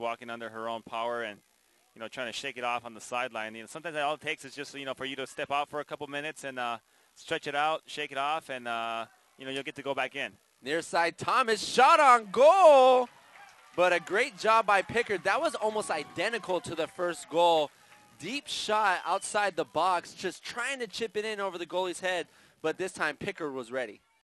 walking under her own power and, you know, trying to shake it off on the sideline. You know, sometimes all it takes is just, you know, for you to step out for a couple minutes and stretch it out, shake it off, and, you know, you'll get to go back in. Near side, Thomas shot on goal, but a great job by Pickard. That was almost identical to the first goal. Deep shot outside the box, just trying to chip it in over the goalie's head, but this time Pickard was ready.